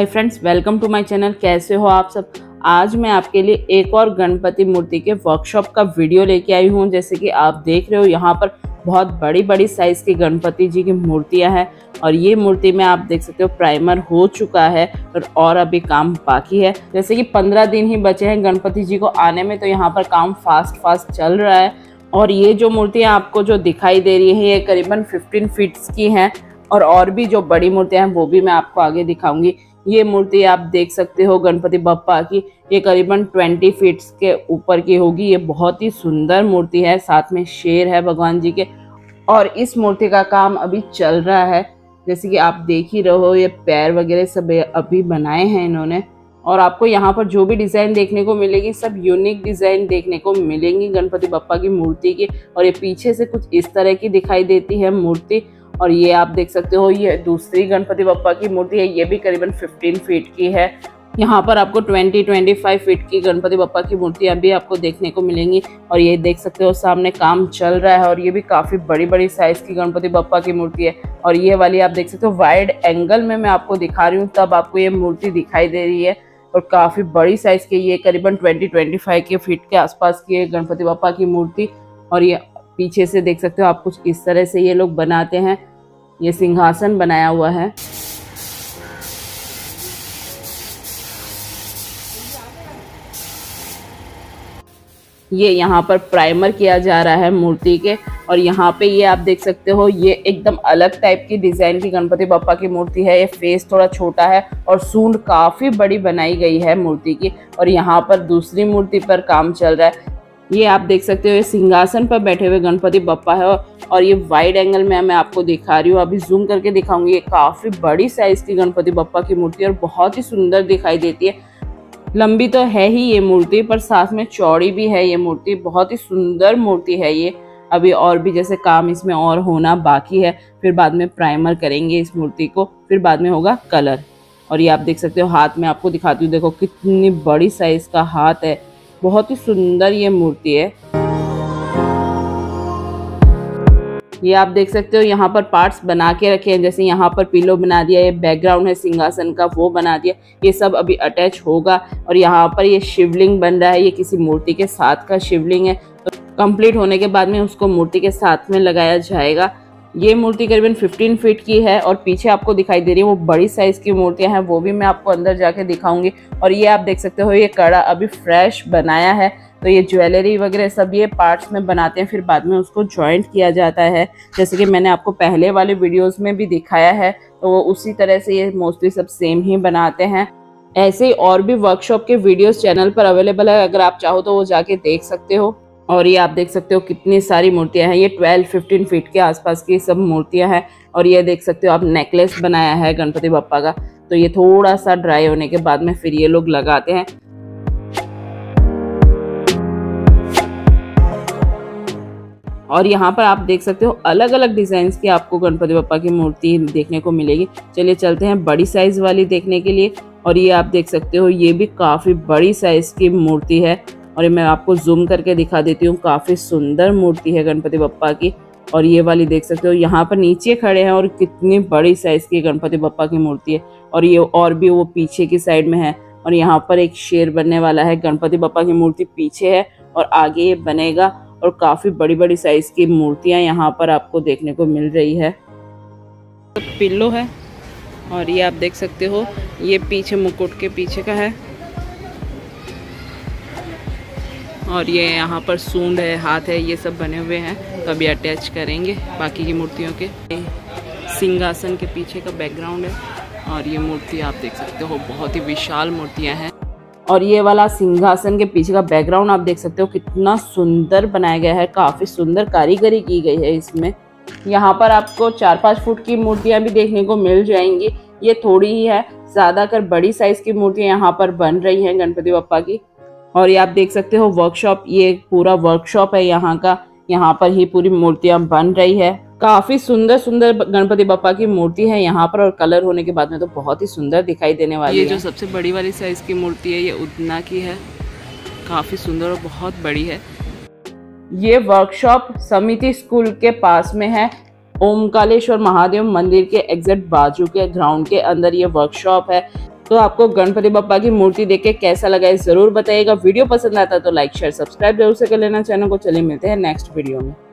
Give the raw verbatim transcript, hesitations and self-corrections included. Hi friends, welcome to my channel. कैसे हो आप सब? आज मैं आपके लिए एक और गणपति मूर्ति के वर्कशॉप का वीडियो लेके आई हूँ। जैसे कि आप देख रहे हो यहाँ पर बहुत बड़ी बड़ी साइज़ की गणपति जी की मूर्तियाँ हैं और ये मूर्ति में आप देख सकते हो प्राइमर हो चुका है और, और अभी काम बाकी है। जैसे कि पंद्रह दिन ही बचे हैं गणपति जी को आने में, तो यहाँ पर काम फास्ट फास्ट चल रहा है। और ये जो मूर्तियाँ आपको जो दिखाई दे रही हैं ये करीबन फिफ्टीन फीट्स की हैं और और भी जो बड़ी मूर्तियाँ हैं वो भी मैं आपको आगे दिखाऊंगी। ये मूर्ति आप देख सकते हो गणपति बप्पा की, ये करीबन बीस फीट्स के ऊपर की होगी। ये बहुत ही सुंदर मूर्ति है, साथ में शेर है भगवान जी के, और इस मूर्ति का काम अभी चल रहा है। जैसे कि आप देख ही रहे हो ये पैर वगैरह सब अभी बनाए हैं इन्होंने। और आपको यहाँ पर जो भी डिज़ाइन देखने को मिलेगी सब यूनिक डिज़ाइन देखने को मिलेंगी गणपति बप्पा की मूर्ति की। और ये पीछे से कुछ इस तरह की दिखाई देती है मूर्ति। और ये आप देख सकते हो ये दूसरी गणपति बप्पा की मूर्ति है, ये भी करीबन पंद्रह फीट की है। यहाँ पर आपको बीस पच्चीस फीट की गणपति बप्पा की मूर्तियाँ भी आपको देखने को मिलेंगी। और ये देख सकते हो सामने काम चल रहा है और ये भी काफ़ी बड़ी बड़ी साइज़ की गणपति बप्पा की मूर्ति है। और ये वाली आप देख सकते हो वाइड एंगल में मैं आपको दिखा रही हूँ तब आपको ये मूर्ति दिखाई दे रही है और काफ़ी बड़ी साइज़ की। ये करीबन बीस पच्चीस के फीट के आसपास की है गणपति बप्पा की मूर्ति। और ये पीछे से देख सकते हो आप कुछ इस तरह से ये लोग बनाते हैं। ये सिंहासन बनाया हुआ है। ये यहाँ पर प्राइमर किया जा रहा है मूर्ति के। और यहाँ पे ये आप देख सकते हो ये एकदम अलग टाइप की डिज़ाइन की गणपति बप्पा की मूर्ति है। ये फेस थोड़ा छोटा है और सूंड काफ़ी बड़ी बनाई गई है मूर्ति की। और यहाँ पर दूसरी मूर्ति पर काम चल रहा है। ये आप देख सकते हो ये सिंहासन पर बैठे हुए गणपति बप्पा है और ये वाइड एंगल में मैं आपको दिखा रही हूँ। अभी जूम करके दिखाऊंगी। ये काफ़ी बड़ी साइज़ की गणपति बप्पा की मूर्ति है और बहुत ही सुंदर दिखाई देती है। लंबी तो है ही ये मूर्ति, पर साथ में चौड़ी भी है ये मूर्ति। बहुत ही सुंदर मूर्ति है ये। अभी और भी जैसे काम इसमें और होना बाकी है, फिर बाद में प्राइमर करेंगे इस मूर्ति को, फिर बाद में होगा कलर। और ये आप देख सकते हो हाथ में आपको दिखाती हूँ, देखो कितनी बड़ी साइज़ का हाथ है। बहुत ही सुंदर ये मूर्ति है। ये आप देख सकते हो यहाँ पर पार्ट्स बना के रखे हैं। जैसे यहाँ पर पिलो बना दिया, ये बैकग्राउंड है सिंहासन का वो बना दिया। ये सब अभी अटैच होगा। और यहाँ पर ये शिवलिंग बन रहा है, ये किसी मूर्ति के साथ का शिवलिंग है। तो कंप्लीट होने के बाद में उसको मूर्ति के साथ में लगाया जाएगा। ये मूर्ति करीबन पंद्रह फीट की है और पीछे आपको दिखाई दे रही है वो बड़ी साइज़ की मूर्तियां हैं, वो भी मैं आपको अंदर जाके दिखाऊंगी। और ये आप देख सकते हो ये कड़ा अभी फ्रेश बनाया है। तो ये ज्वेलरी वगैरह सब ये पार्ट्स में बनाते हैं, फिर बाद में उसको जॉइंट किया जाता है। जैसे कि मैंने आपको पहले वाले वीडियोज़ में भी दिखाया है, तो वो उसी तरह से ये मोस्टली सब सेम ही बनाते हैं। ऐसे ही और भी वर्कशॉप के वीडियोज़ चैनल पर अवेलेबल है, अगर आप चाहो तो वो जाके देख सकते हो। और ये आप देख सकते हो कितनी सारी मूर्तियां हैं। ये बारह पंद्रह फीट के आसपास की सब मूर्तियां हैं। और ये देख सकते हो आप नेकलेस बनाया है गणपति बप्पा का, तो ये थोड़ा सा ड्राई होने के बाद में फिर ये लोग लगाते हैं। और यहाँ पर आप देख सकते हो अलग अलग डिज़ाइंस की आपको गणपति बप्पा की मूर्ति देखने को मिलेगी। चलिए चलते हैं बड़ी साइज़ वाली देखने के लिए। और ये आप देख सकते हो ये भी काफ़ी बड़ी साइज़ की मूर्ति है और मैं आपको जूम करके दिखा देती हूँ। काफ़ी सुंदर मूर्ति है गणपति बप्पा की। और ये वाली देख सकते हो यहाँ पर नीचे खड़े हैं और कितनी बड़ी साइज़ की गणपति बप्पा की मूर्ति है। और ये और भी वो पीछे की साइड में है। और यहाँ पर एक शेर बनने वाला है। गणपति बप्पा की मूर्ति पीछे है और आगे ये बनेगा। और काफ़ी बड़ी बड़ी साइज़ की मूर्तियाँ यहाँ पर आपको देखने को मिल रही है। पिल्लो है और ये आप देख सकते हो ये पीछे मुकुट के पीछे का है। और ये यहाँ पर सूंड है, हाथ है, ये सब बने हुए हैं। तो अभी अटैच करेंगे बाकी की मूर्तियों के। सिंहासन के पीछे का बैकग्राउंड है और ये मूर्ति आप देख सकते हो बहुत ही विशाल मूर्तियाँ हैं। और ये वाला सिंहासन के पीछे का बैकग्राउंड आप देख सकते हो कितना सुंदर बनाया गया है। काफ़ी सुंदर कारीगरी की गई है इसमें। यहाँ पर आपको चार पाँच फुट की मूर्तियाँ भी देखने को मिल जाएंगी। ये थोड़ी ही है, ज़्यादातर बड़ी साइज़ की मूर्तियाँ यहाँ पर बन रही हैं गणपति बप्पा की। और ये आप देख सकते हो वर्कशॉप, ये पूरा वर्कशॉप है यहाँ का। यहाँ पर ही पूरी मूर्तियाँ बन रही है। काफ़ी सुंदर सुंदर गणपति बप्पा की मूर्ति है यहाँ पर। और कलर होने के बाद में तो बहुत ही सुंदर दिखाई देने वाली है। ये जो सबसे बड़ी वाली साइज़ की मूर्ति है ये उतना की है। काफ़ी सुंदर और बहुत बड़ी है। ये वर्कशॉप समिति स्कूल के पास में है, ओमकालेश्वर महादेव मंदिर के एग्जैक्ट बाजू के ग्राउंड के अंदर ये वर्कशॉप है। तो आपको गणपति बप्पा की मूर्ति देख के कैसा लगा जरूर बताइएगा। वीडियो पसंद आता तो लाइक शेयर सब्सक्राइब जरूर से कर लेना चैनल को। चलिए मिलते हैं नेक्स्ट वीडियो में।